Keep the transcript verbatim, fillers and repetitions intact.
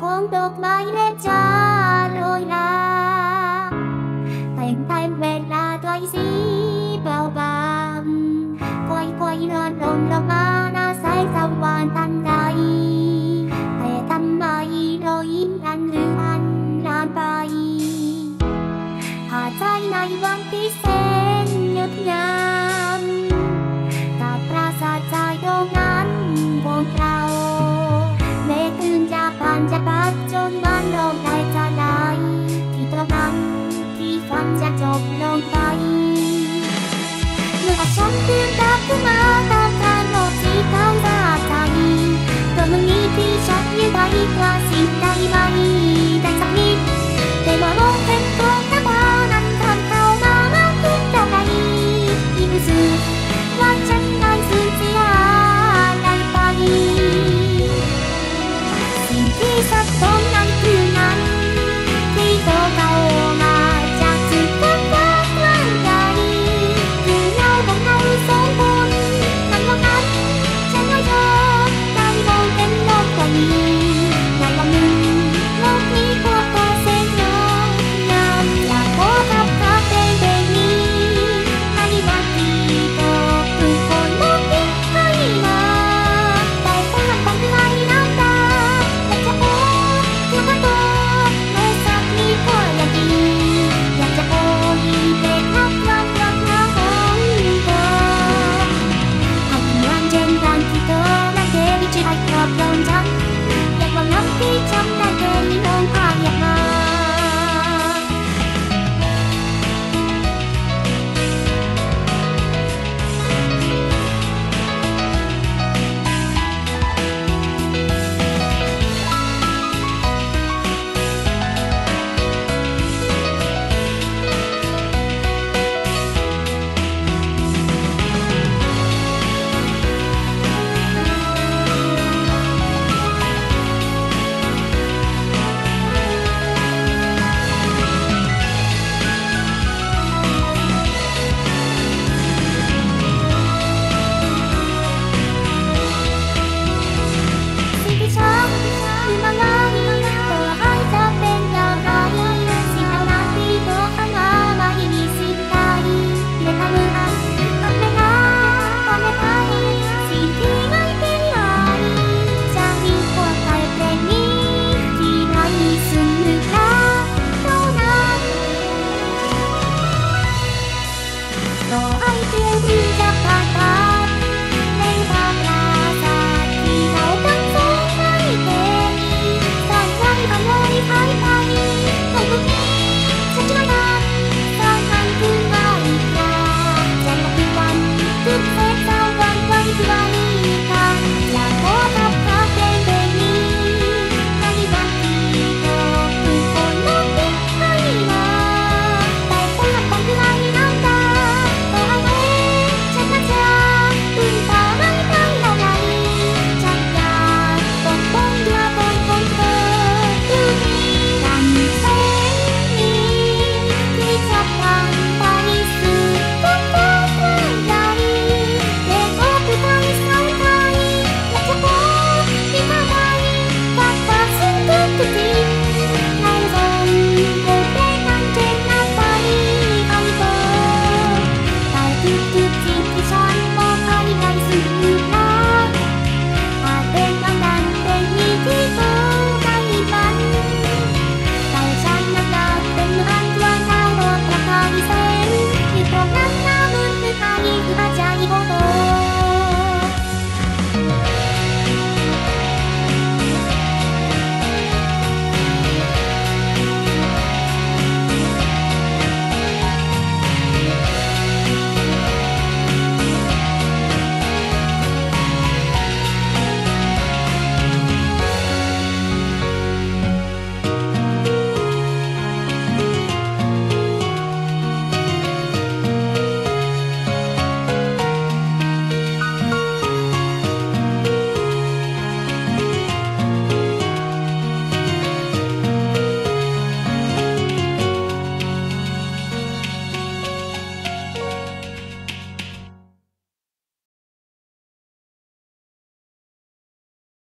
Phong đột mãi lên cha lôi la thành thành về là tôi gì bao bàm quay quay lon lon lon na sai sao hoàn thành.